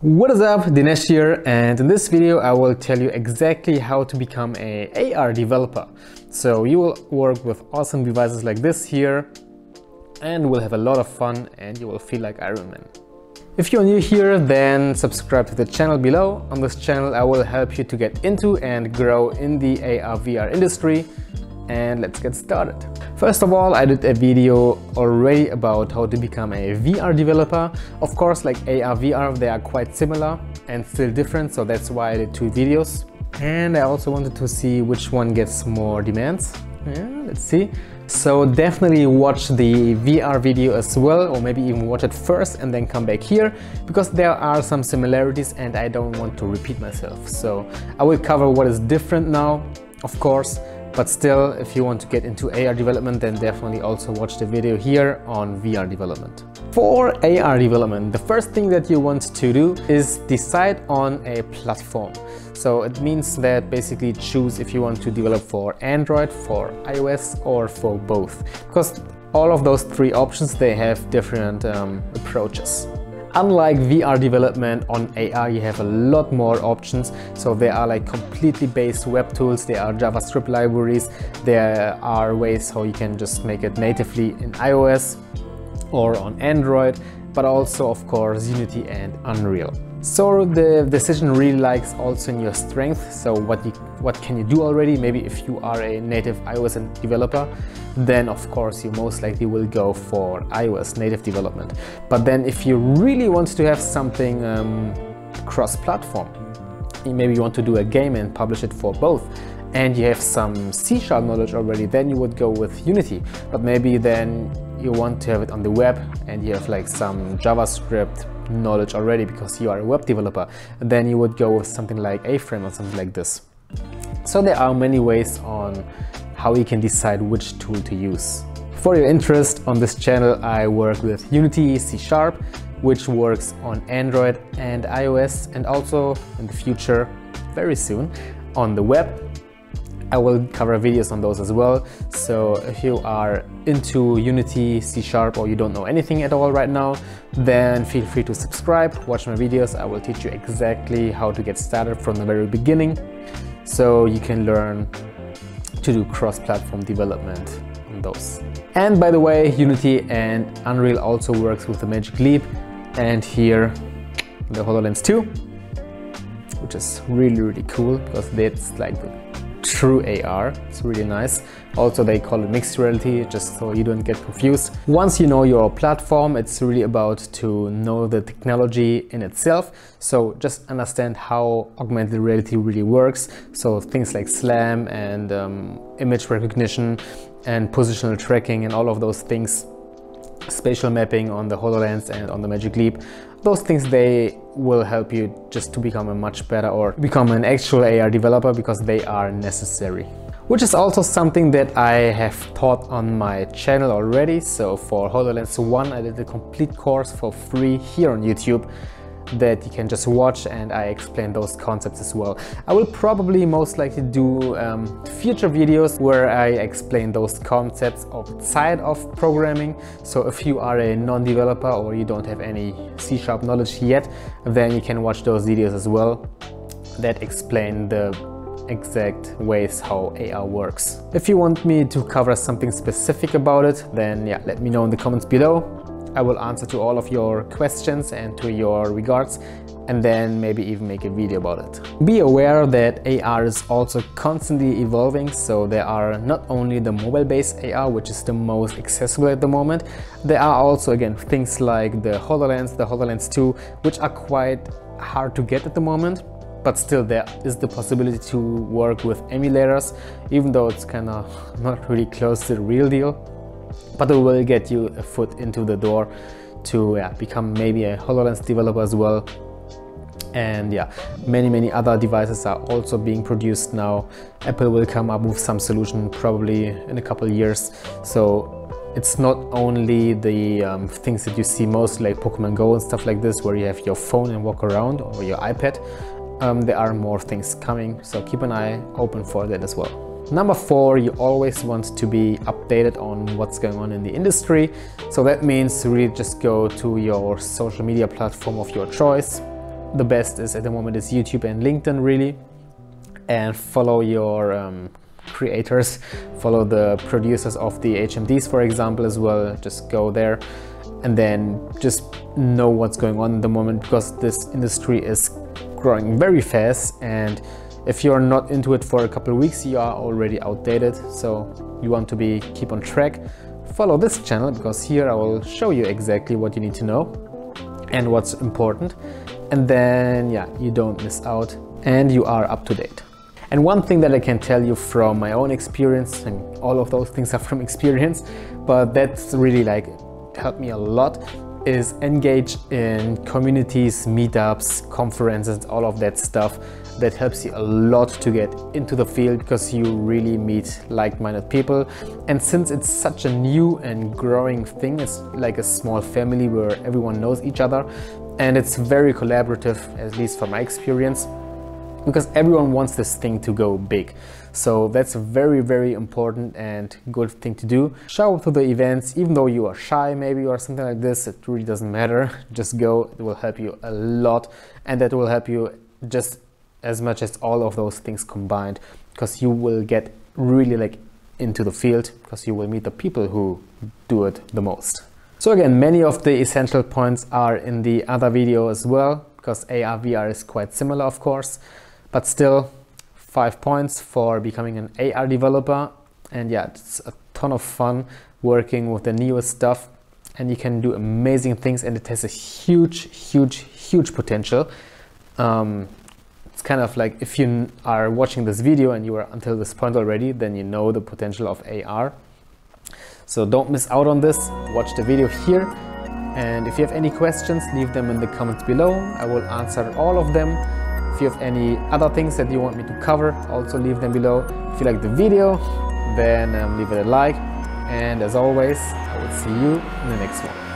What is up, Dinesh here, and in this video I will tell you exactly how to become an AR developer. So you will work with awesome devices like this here and will have a lot of fun and you will feel like Iron Man. If you're new here, then subscribe to the channel below. On this channel I will help you to get into and grow in the AR/VR industry. And let's get started. First of all, I did a video already about how to become a VR developer. Of course, like AR, VR, they are quite similar and still different, so that's why I did two videos. And I also wanted to see which one gets more demands. Yeah, let's see. So definitely watch the VR video as well, or maybe even watch it first and then come back here, because there are some similarities and I don't want to repeat myself. So I will cover what is different now, of course. But still, if you want to get into AR development, then definitely also watch the video here on VR development. For AR development, the first thing that you want to do is decide on a platform. So it means that basically choose if you want to develop for Android, for iOS, or for both. Because all of those three options, they have different approaches. Unlike VR development, on AR you have a lot more options. So there are like completely based web tools, there are JavaScript libraries, there are ways how you can just make it natively in iOS or on Android, but also of course Unity and Unreal. So the decision really lies also in your strength. So what can you do already? Maybe if you are a native iOS developer, then of course you most likely will go for iOS native development. But then if you really want to have something cross-platform, maybe you want to do a game and publish it for both, and you have some C# knowledge already, then you would go with Unity. But maybe then you want to have it on the web and you have like some JavaScript knowledge already because you are a web developer, then you would go with something like A-Frame or something like this. So there are many ways on how you can decide which tool to use. For your interest, on this channel I work with Unity, C#, which works on Android and iOS, and also in the future, very soon, on the web. I will cover videos on those as well. So if you are into Unity, C#, or you don't know anything at all right now, then feel free to subscribe, watch my videos. I will teach you exactly how to get started from the very beginning, so you can learn to do cross-platform development on those. And by the way, Unity and Unreal also works with the Magic Leap, and here the HoloLens 2, which is really, really cool because that's like the true AR. It's really nice. Also they call it mixed reality, just so you don't get confused. Once you know your platform, it's really about to know the technology in itself. So just understand how augmented reality really works. So things like SLAM and image recognition and positional tracking and all of those things, spatial mapping on the HoloLens and on the Magic Leap, those things, they will help you just to become a much better or become an actual AR developer, because they are necessary. Which is also something that I have taught on my channel already. So for HoloLens 1 I did a complete course for free here on YouTube that you can just watch, and I explain those concepts as well. I will probably most likely do future videos where I explain those concepts outside of programming. So if you are a non-developer or you don't have any C# knowledge yet, then you can watch those videos as well that explain the exact ways how AR works. If you want me to cover something specific about it, then yeah, let me know in the comments below. I will answer to all of your questions and to your regards, and then maybe even make a video about it. Be aware that AR is also constantly evolving, so there are not only the mobile-based AR, which is the most accessible at the moment, there are also again things like the HoloLens 2, which are quite hard to get at the moment, but still there is the possibility to work with emulators, even though it's kind of not really close to the real deal. But it will get you a foot into the door to become maybe a HoloLens developer as well. And yeah, many other devices are also being produced now. Apple will come up with some solution probably in a couple of years. So it's not only the things that you see most, like Pokemon Go and stuff like this, where you have your phone and walk around, or your iPad. There are more things coming, so keep an eye open for that as well. Number 4, you always want to be updated on what's going on in the industry. So that means really just go to your social media platform of your choice, the best is at the moment is YouTube and LinkedIn, really. And follow your creators, follow the producers of the HMDs, for example, as well. Just go there and then just know what's going on at the moment, because this industry is growing very fast, and if you're not into it for a couple of weeks, you are already outdated. So you want to be keep on track. Follow this channel, because here I will show you exactly what you need to know and what's important, and then yeah, you don't miss out and you are up to date. And one thing that I can tell you from my own experience, and all of those things are from experience, but that's really like helped me a lot, is engage in communities, meetups, conferences, all of that stuff. That helps you a lot to get into the field, because you really meet like-minded people. And since it's such a new and growing thing, it's like a small family where everyone knows each other, and it's very collaborative, at least from my experience, because everyone wants this thing to go big. So that's a very, very important and good thing to do. Show up to the events, even though you are shy maybe or something like this, it really doesn't matter. Just go, it will help you a lot, and that will help you just as much as all of those things combined, because you will get really like into the field, because you will meet the people who do it the most. So again, many of the essential points are in the other video as well, because AR VR is quite similar, of course, but still 5 points for becoming an AR developer. And yeah, it's a ton of fun working with the newest stuff, and you can do amazing things, and it has a huge potential. It's kind of like, if you are watching this video and you are until this point already, then you know the potential of AR. So don't miss out on this, watch the video here. And if you have any questions, leave them in the comments below. I will answer all of them. If you have any other things that you want me to cover, also leave them below. If you like the video, then leave it a like. And as always, I will see you in the next one.